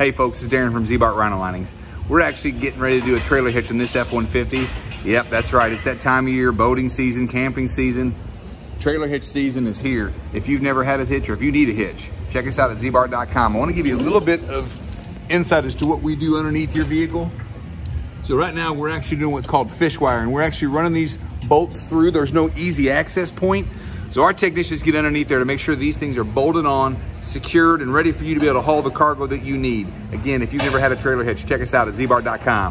Hey folks, it's Darren from Ziebart Rhino Linings. We're actually getting ready to do a trailer hitch on this F-150. Yep, that's right, it's that time of year, boating season, camping season. Trailer hitch season is here. If you've never had a hitch or if you need a hitch, check us out at ziebart.com. I wanna give you a little bit of insight as to what we do underneath your vehicle. So right now we're actually doing what's called fish wiring. We're actually running these bolts through. There's no easy access point. So our technicians get underneath there to make sure these things are bolted on, secured, and ready for you to be able to haul the cargo that you need. Again, if you've never had a trailer hitch, check us out at ziebart.com.